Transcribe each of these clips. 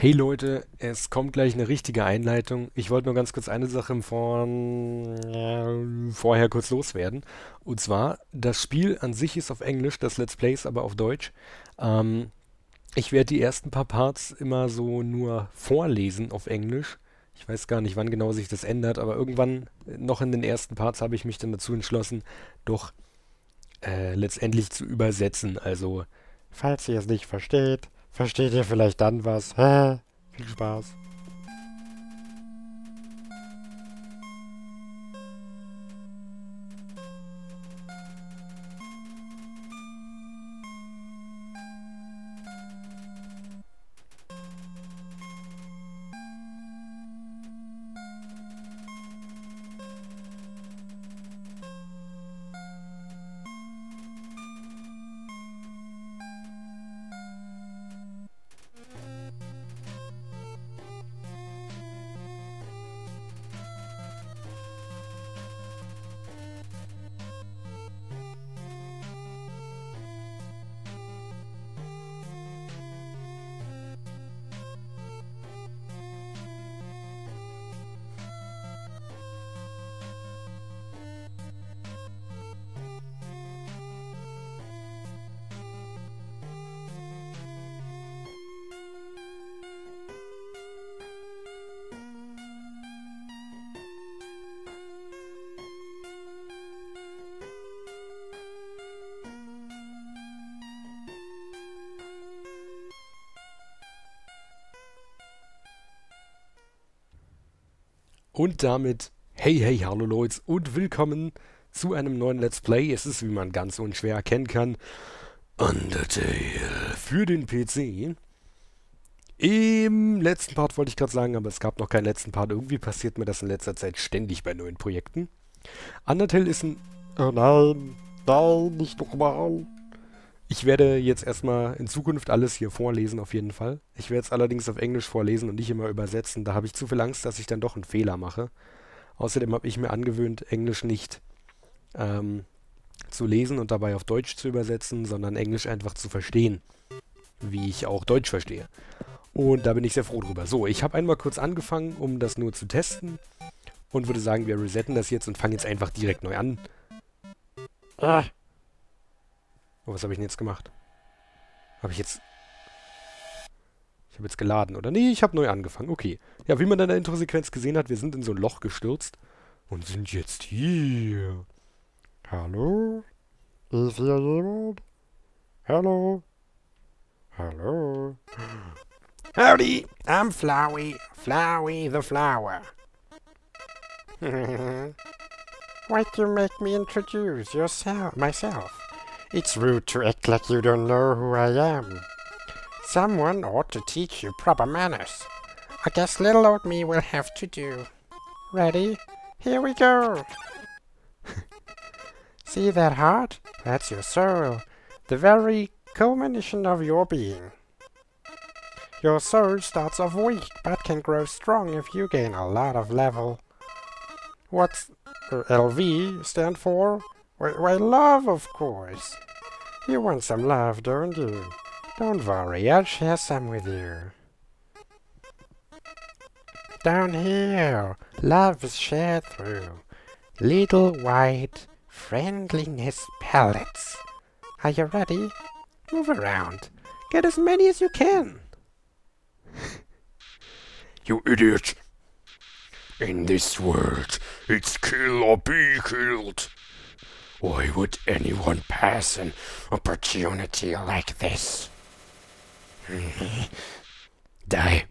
Hey Leute, es kommt gleich eine richtige Einleitung. Ich wollte nur ganz kurz eine Sache vorher kurz loswerden. Und zwar, das Spiel an sich ist auf Englisch, das Let's Play ist aber auf Deutsch. Ich werde die ersten paar Parts immer so nur vorlesen auf Englisch. Ich weiß gar nicht, wann genau sich das ändert, aber irgendwann, noch in den ersten Parts, habe ich mich dann dazu entschlossen, doch letztendlich zu übersetzen. Also, falls ihr es nicht versteht... Versteht ihr vielleicht dann was? Hä? Viel Spaß. Und damit, hey, hallo Leute und willkommen zu einem neuen Let's Play. Es ist, wie man ganz unschwer erkennen kann, Undertale für den PC. Im letzten Part wollte ich gerade sagen, aber es gab noch keinen letzten Part. Irgendwie passiert mir das in letzter Zeit ständig bei neuen Projekten. Undertale ist ein... Oh nein, nicht nochmal. Ich werde jetzt erstmal in Zukunft alles hier vorlesen, auf jeden Fall. Ich werde es allerdings auf Englisch vorlesen und nicht immer übersetzen. Da habe ich zu viel Angst, dass ich dann doch einen Fehler mache. Außerdem habe ich mir angewöhnt, Englisch nicht zu lesen und dabei auf Deutsch zu übersetzen, sondern Englisch einfach zu verstehen, wie ich auch Deutsch verstehe. Und da bin ich sehr froh drüber. So, ich habe einmal kurz angefangen, um das nur zu testen. Und würde sagen, wir resetten das jetzt und fangen jetzt einfach direkt neu an. Ah! Oh, was habe ich denn jetzt gemacht? Ich habe jetzt geladen, oder? Nee, ich habe neu angefangen. Okay. Ja, wie man in der Intro-Sequenz gesehen hat, wir sind in so ein Loch gestürzt und sind jetzt hier. Hallo? Ist hier jemand? Hallo? Hallo? Howdy, I'm Flowey. Flowey the Flower. Why'd you make me introduce myself? It's rude to act like you don't know who I am. Someone ought to teach you proper manners. I guess little old me will have to do. Ready? Here we go! See that heart? That's your soul. The very culmination of your being. Your soul starts off weak, but can grow strong if you gain a lot of level. What's LV stand for? Why, love, of course. You want some love, don't you? Don't worry, I'll share some with you. Down here, love is shared through little white friendliness pellets. Are you ready? Move around. Get as many as you can. You idiot! In this world, it's kill or be killed. Why would anyone pass an opportunity like this? Die. Nein.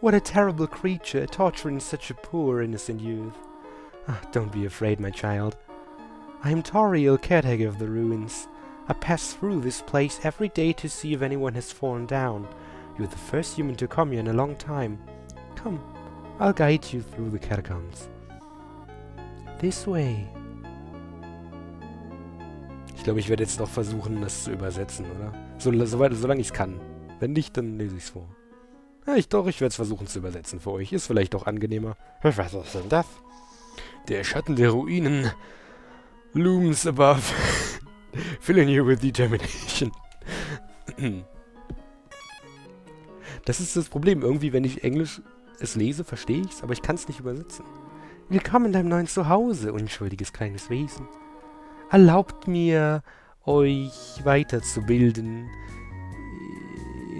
What a terrible creature, torturing such a poor innocent youth. Oh, don't be afraid, my child. I am Toriel, caretaker of the ruins. I pass through this place every day to see if anyone has fallen down. You're the first human to come here in a long time. Come, I'll guide you through the catacombs. This way. Ich glaube, ich werde jetzt noch versuchen, das zu übersetzen, oder? Solange ich es kann. Wenn nicht, dann lese ich es vor. Ja, ich werde es versuchen zu übersetzen für euch. Ist vielleicht doch angenehmer. Was ist denn das? Der Schatten der Ruinen looms above, filling you with determination. Das ist das Problem. Irgendwie, wenn ich Englisch es lese, verstehe ich es, aber ich kann es nicht übersetzen. Willkommen in deinem neuen Zuhause, unschuldiges kleines Wesen. Erlaubt mir, euch weiterzubilden.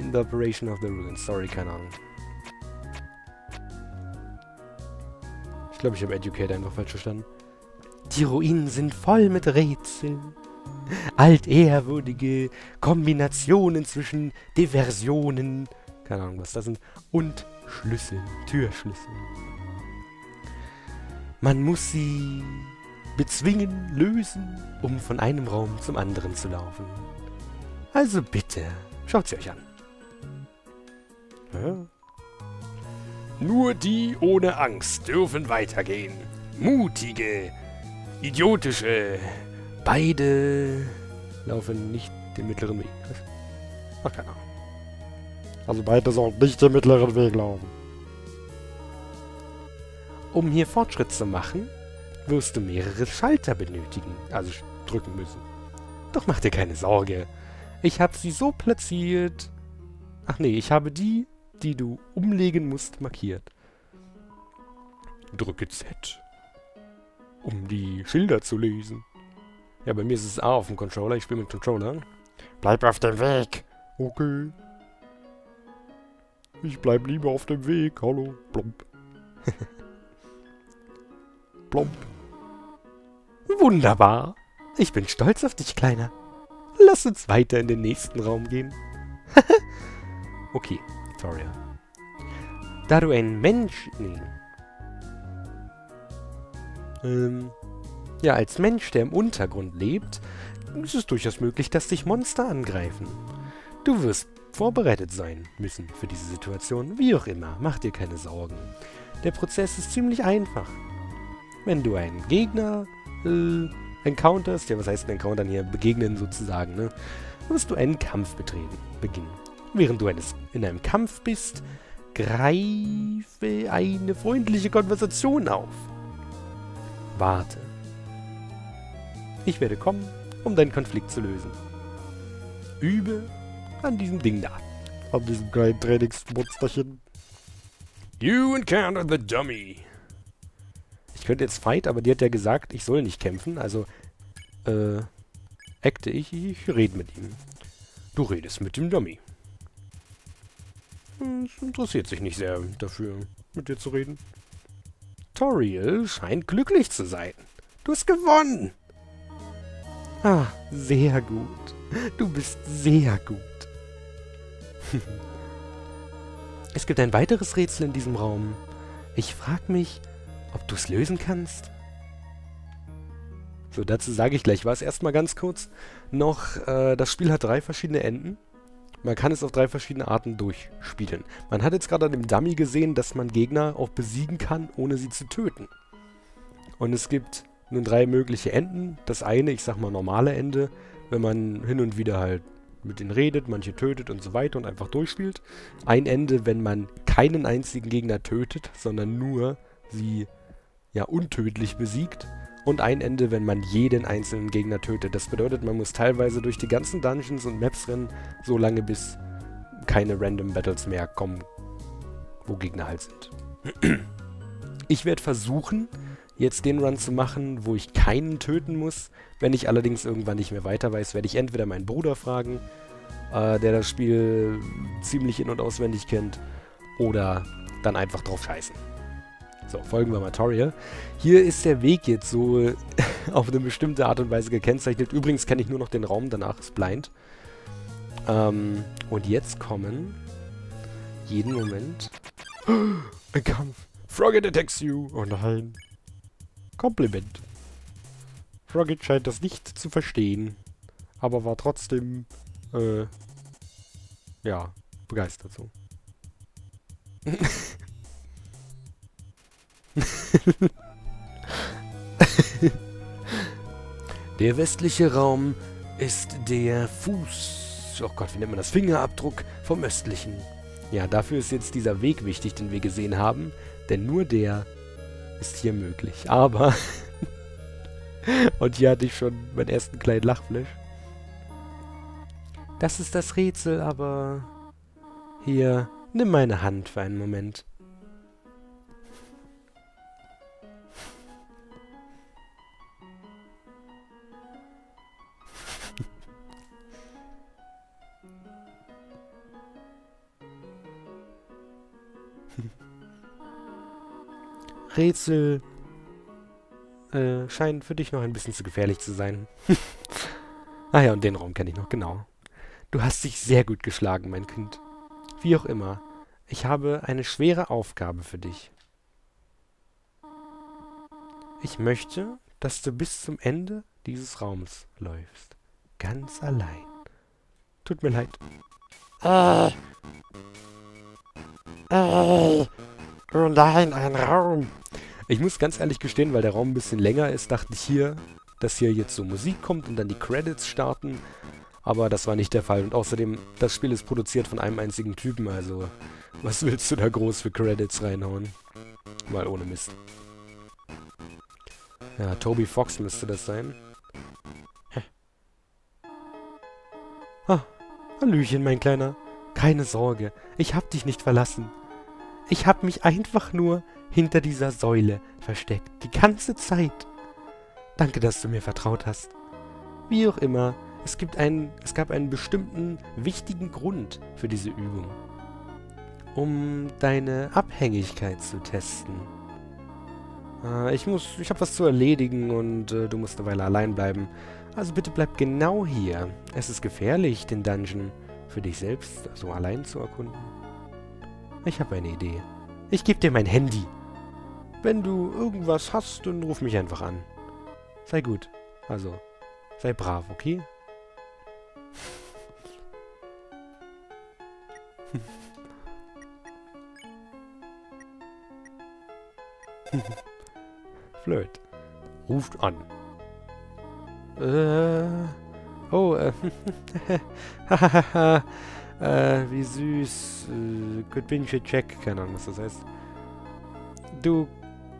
In the operation of the ruins. Sorry, keine Ahnung. Ich glaube, ich habe Educate einfach falsch verstanden. Die Ruinen sind voll mit Rätseln. Altehrwürdige Kombinationen zwischen Diversionen, keine Ahnung, was das sind, und Schlüsseln, Türschlüsseln. Man muss sie bezwingen, lösen, um von einem Raum zum anderen zu laufen. Also bitte, schaut sie euch an. Hä? Nur die ohne Angst dürfen weitergehen. Mutige, idiotische, beide laufen nicht den mittleren Weg. Ach, keine Ahnung. Also beide sollen nicht den mittleren Weg laufen. Um hier Fortschritt zu machen, wirst du mehrere Schalter benötigen, also drücken müssen. Doch mach dir keine Sorge. Ich habe sie so platziert... Ach nee, ich habe die, die du umlegen musst, markiert. Drücke Z, um die Schilder zu lesen. Ja, bei mir ist es A auf dem Controller. Ich spiele mit dem Controller. Bleib auf dem Weg. Okay. Ich bleib lieber auf dem Weg. Hallo. Plomp. Plomp. Wunderbar. Ich bin stolz auf dich, Kleiner. Lass uns weiter in den nächsten Raum gehen. Okay. Toriel. Da du ein Mensch... Nee. Ja, als Mensch, der im Untergrund lebt, ist es durchaus möglich, dass dich Monster angreifen. Du wirst vorbereitet sein müssen für diese Situation, wie auch immer. Mach dir keine Sorgen. Der Prozess ist ziemlich einfach. Wenn du einen Gegner encounterst, ja, was heißt encountern hier? Begegnen sozusagen, ne? Wirst du einen Kampf beginnen. Während du in einem Kampf bist, greife eine freundliche Konversation auf. Warte. Ich werde kommen, um deinen Konflikt zu lösen. Übe an diesem Ding da. An diesem kleinen Trainingsmonsterchen. You encounter the dummy. Ich könnte jetzt fight, aber die hat ja gesagt, ich soll nicht kämpfen. Also, acte ich. Ich rede mit ihm. Du redest mit dem Dummy. Es interessiert sich nicht sehr dafür, mit dir zu reden. Toriel scheint glücklich zu sein. Du hast gewonnen. Ah, sehr gut. Du bist sehr gut. Es gibt ein weiteres Rätsel in diesem Raum. Ich frage mich, ob du es lösen kannst. So, dazu sage ich gleich was. Erstmal ganz kurz noch, das Spiel hat 3 verschiedene Enden. Man kann es auf 3 verschiedene Arten durchspielen. Man hat jetzt gerade an dem Dummy gesehen, dass man Gegner auch besiegen kann, ohne sie zu töten. Und es gibt... Nun 3 mögliche Enden. Das eine, ich sag mal, normale Ende, wenn man hin und wieder halt mit denen redet, manche tötet und so weiter und einfach durchspielt. Ein Ende, wenn man keinen einzigen Gegner tötet, sondern nur sie, ja, untödlich besiegt. Und ein Ende, wenn man jeden einzelnen Gegner tötet. Das bedeutet, man muss teilweise durch die ganzen Dungeons und Maps rennen, so lange bis keine Random Battles mehr kommen, wo Gegner halt sind. Ich werde versuchen... jetzt den Run zu machen, wo ich keinen töten muss. Wenn ich allerdings irgendwann nicht mehr weiter weiß, werde ich entweder meinen Bruder fragen, der das Spiel ziemlich in- und auswendig kennt, oder dann einfach drauf scheißen. So, folgen wir mal Toriel. Hier ist der Weg jetzt so auf eine bestimmte Art und Weise gekennzeichnet. Übrigens kenne ich nur noch den Raum, danach ist blind. Und jetzt kommen... jeden Moment... ein Kampf! Froggit attacks you! Oh nein! Kompliment. Froggit scheint das nicht zu verstehen, aber war trotzdem, ja, begeistert so. Der westliche Raum ist der Fuß, oh Gott, wie nennt man das? Fingerabdruck vom östlichen. Ja, dafür ist jetzt dieser Weg wichtig, den wir gesehen haben, denn nur der ist hier möglich. Aber... und hier hatte ich schon meinen ersten kleinen Lachflash. Das ist das Rätsel, aber... Hier, nimm meine Hand für einen Moment. Rätsel scheinen für dich noch ein bisschen zu gefährlich zu sein. Ach ja, und den Raum kenne ich noch, genau. Du hast dich sehr gut geschlagen, mein Kind. Wie auch immer, ich habe eine schwere Aufgabe für dich. Ich möchte, dass du bis zum Ende dieses Raums läufst. Ganz allein. Tut mir leid. Oh nein, ein Raum. Ich muss ganz ehrlich gestehen, weil der Raum ein bisschen länger ist, dachte ich hier, dass hier jetzt so Musik kommt und dann die Credits starten. Aber das war nicht der Fall. Und außerdem, das Spiel ist produziert von einem einzigen Typen, also was willst du da groß für Credits reinhauen? Mal ohne Mist. Ja, Toby Fox müsste das sein. Ah, Hallöchen, mein Kleiner. Keine Sorge, ich hab dich nicht verlassen. Ich habe mich einfach nur hinter dieser Säule versteckt. Die ganze Zeit. Danke, dass du mir vertraut hast. Wie auch immer, es gab einen bestimmten wichtigen Grund für diese Übung. Um deine Abhängigkeit zu testen. Ich habe was zu erledigen und du musst eine Weile allein bleiben. Also bitte bleib genau hier. Es ist gefährlich, den Dungeon für dich selbst so allein zu erkunden. Ich habe eine Idee. Ich gebe dir mein Handy. Wenn du irgendwas hast, dann ruf mich einfach an. Sei gut. Also, sei brav, okay? Flirt. Ruft an. Hahaha. Wie süß. Good Binge Check. Keine Ahnung, was das heißt. Du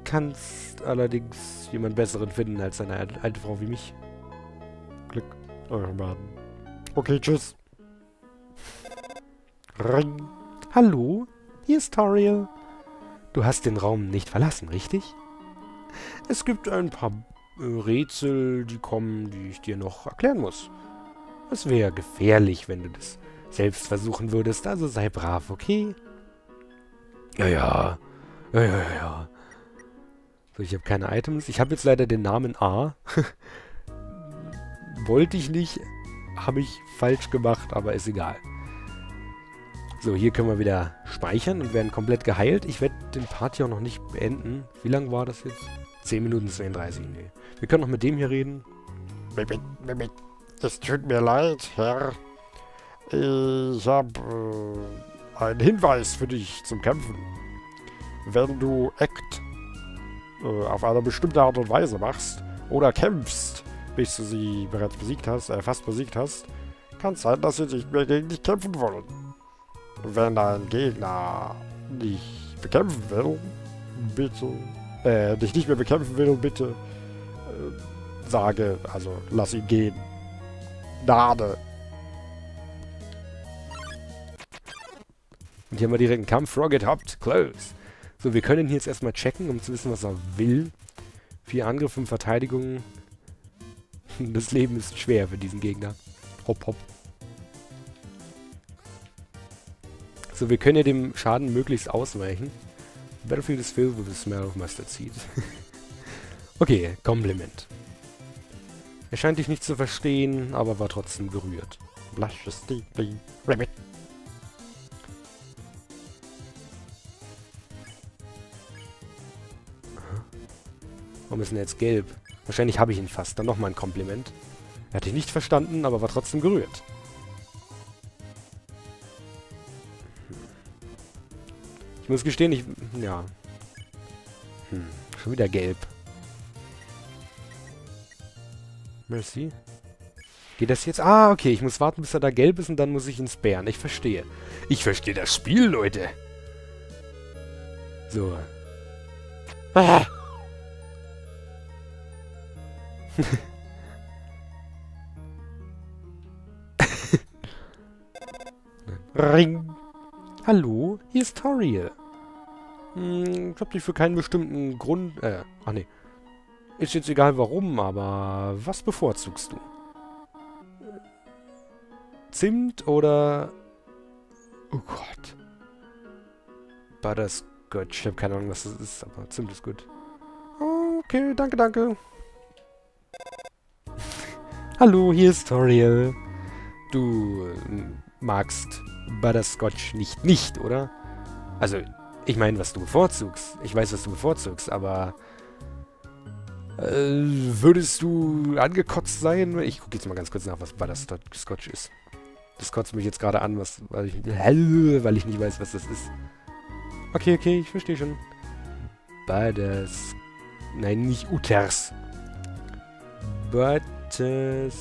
kannst allerdings jemand Besseren finden als eine alte Frau wie mich. Glück eurem Baden. Okay, tschüss. Ring. Hallo, hier ist Toriel. Du hast den Raum nicht verlassen, richtig? Es gibt ein paar Rätsel, die kommen, die ich dir noch erklären muss. Es wäre gefährlich, wenn du das selbst versuchen würdest, also sei brav, okay? Ja. So, ich habe keine Items. Ich habe jetzt leider den Namen A. Wollte ich nicht, habe ich falsch gemacht, aber ist egal. So, hier können wir wieder speichern und werden komplett geheilt. Ich werde den Part hier auch noch nicht beenden. Wie lang war das jetzt? 10 Minuten 32, nee. Wir können noch mit dem hier reden. Es tut mir leid, Herr. Ich habe einen Hinweis für dich zum Kämpfen. Wenn du Act auf eine bestimmte Art und Weise machst oder kämpfst, bis du sie bereits besiegt hast, fast besiegt hast, kann es sein, dass sie nicht mehr gegen dich kämpfen wollen. Wenn ein Gegner dich bekämpfen will, bitte, dich nicht mehr bekämpfen will, bitte, sage, also lass ihn gehen. Gnade. Und hier haben wir direkt einen Kampf. Froggit hopped, close. So, wir können ihn jetzt erstmal checken, um zu wissen, was er will. 4 Angriffe und Verteidigung. Das Leben ist schwer für diesen Gegner. Hopp, hopp. So, wir können ja dem Schaden möglichst ausweichen. Battlefield is filled with the smell of mustard seed. Okay, Kompliment. Er scheint dich nicht zu verstehen, aber war trotzdem gerührt. Blushes deeply. Rabbit. Warum ist denn jetzt gelb? Wahrscheinlich habe ich ihn fast. Dann nochmal ein Kompliment. Er hat dich nicht verstanden, aber war trotzdem gerührt. Ich muss gestehen, ich... ja. Schon wieder gelb. Merci. Geht das jetzt? Ah, okay, ich muss warten, bis er da gelb ist und dann muss ich ihn sperren. Ich verstehe. Ich verstehe das Spiel, Leute. So. Ah. Ring. Hallo, hier ist Toriel. Ich hab dich für keinen bestimmten Grund... ach nee. Ist jetzt egal warum, aber was bevorzugst du? Zimt oder... Oh Gott. Butterscotch. Ich habe keine Ahnung, was das ist, aber Zimt ist gut. Okay, danke, danke. Hallo, hier ist Toriel. Du magst Butterscotch nicht, oder? Also, ich meine, was du bevorzugst. Ich weiß, was du bevorzugst, aber... würdest du angekotzt sein? Ich gucke jetzt mal ganz kurz nach, was Butterscotch ist. Das kotzt mich jetzt gerade an, weil ich nicht weiß, was das ist. Okay, ich verstehe schon. Butters... Nein, nicht Utters. Butterscotch.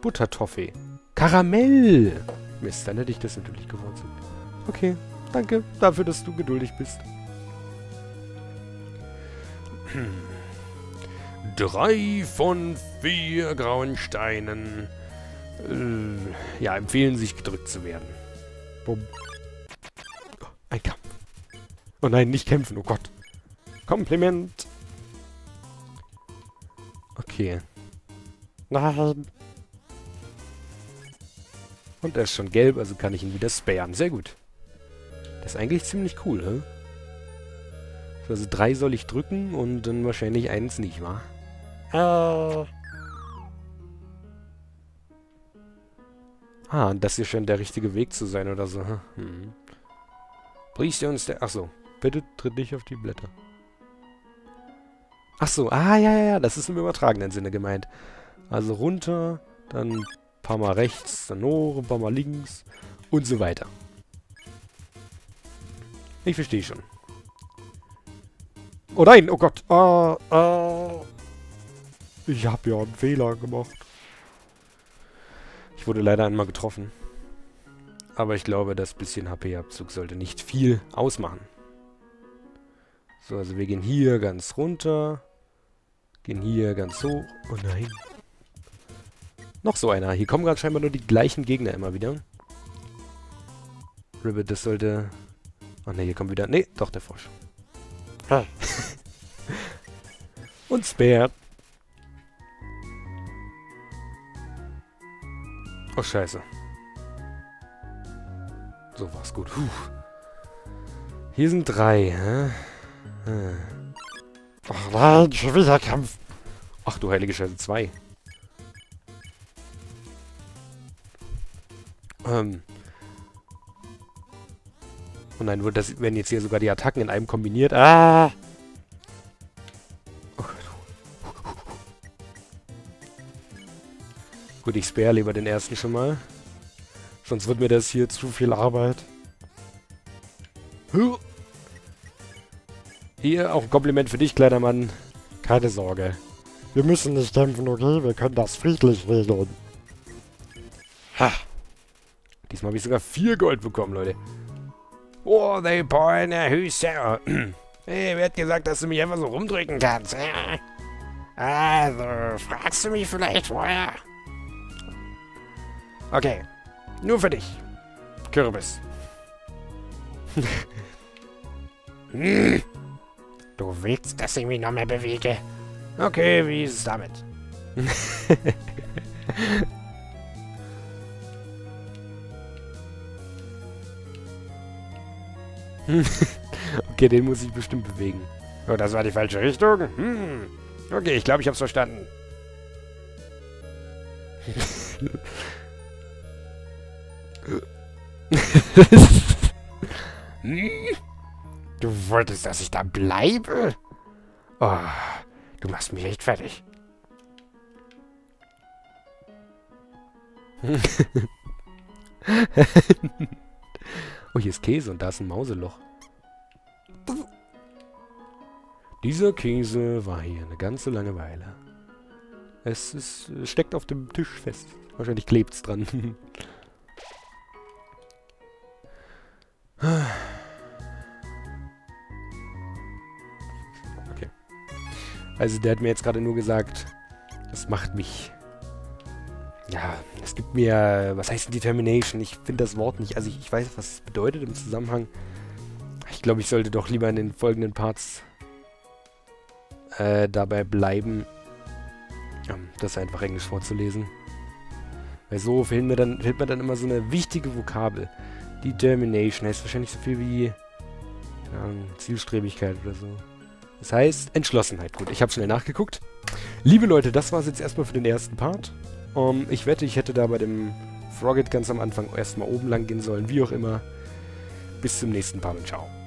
Buttertoffee. Karamell! Mist, dann hätte ich das natürlich bevorzugt. Okay, danke dafür, dass du geduldig bist. 3 von 4 grauen Steinen. Ja, empfehlen sich gedrückt zu werden. Bumm. Oh, ein Kampf. Oh nein, nicht kämpfen, oh Gott. Kompliment. Okay. Nein. Und er ist schon gelb, also kann ich ihn wieder sparen. Sehr gut. Das ist eigentlich ziemlich cool, hä? Also 3 soll ich drücken und dann wahrscheinlich 1 nicht, wa? Ah, und das hier scheint der richtige Weg zu sein oder so. Hm. Brichst du uns der... Achso. Bitte tritt nicht auf die Blätter. Achso. Ah, ja. Das ist im übertragenen Sinne gemeint. Also runter, dann ein paar Mal rechts, dann hoch, ein paar Mal links und so weiter. Ich verstehe schon. Oh nein, oh Gott. Ich habe ja einen Fehler gemacht. Ich wurde leider einmal getroffen. Aber ich glaube, das bisschen HP-Abzug sollte nicht viel ausmachen. So, also wir gehen hier ganz runter. Gehen hier ganz hoch. Oh nein. Noch so einer. Hier kommen gerade scheinbar nur die gleichen Gegner immer wieder. Ribbit, das sollte... Oh ne, hier kommt wieder... Ne, doch der Frosch. Ah. Und Speer. Oh, scheiße. So war's gut. Puh. Hier sind 3, hä? Ach nein, schon wieder Kampf. Ach du heilige Scheiße, 2. Und dann werden jetzt hier sogar die Attacken in einem kombiniert. Ah! Oh Gott. Gut, ich spare lieber den ersten schon mal. Sonst wird mir das hier zu viel Arbeit. Hier auch ein Kompliment für dich, kleiner Mann. Keine Sorge. Wir müssen nicht kämpfen, okay? Wir können das friedlich regeln. Ha! Diesmal habe ich sogar 4 Gold bekommen, Leute. Oh, they point a Hüse. Hey, mir hat gesagt, dass du mich einfach so rumdrücken kannst. Also, fragst du mich vielleicht vorher? Okay. Nur für dich. Kürbis. Du willst, dass ich mich noch mehr bewege? Okay, wie ist es damit? Okay, den muss ich bestimmt bewegen. Oh, das war die falsche Richtung? Hm. Okay, ich glaube, ich hab's verstanden. Du wolltest, dass ich da bleibe? Oh, du machst mich echt fertig. Oh, hier ist Käse und da ist ein Mauseloch. Dieser Käse war hier eine ganze Langeweile. Es steckt auf dem Tisch fest. Wahrscheinlich klebt's dran. Okay. Also der hat mir jetzt gerade nur gesagt, das macht mich... Ja, es gibt mir... Was heißt Determination? Ich finde das Wort nicht. Also ich weiß, was es bedeutet im Zusammenhang. Ich glaube, ich sollte doch lieber in den folgenden Parts dabei bleiben, das einfach Englisch vorzulesen. Weil so fehlt mir dann immer so eine wichtige Vokabel. Determination heißt wahrscheinlich so viel wie Zielstrebigkeit oder so. Das heißt Entschlossenheit. Gut, ich habe schnell nachgeguckt. Liebe Leute, das war es jetzt erstmal für den ersten Part. Ich wette, ich hätte da bei dem Froggit ganz am Anfang erstmal oben lang gehen sollen, wie auch immer. Bis zum nächsten Part und ciao.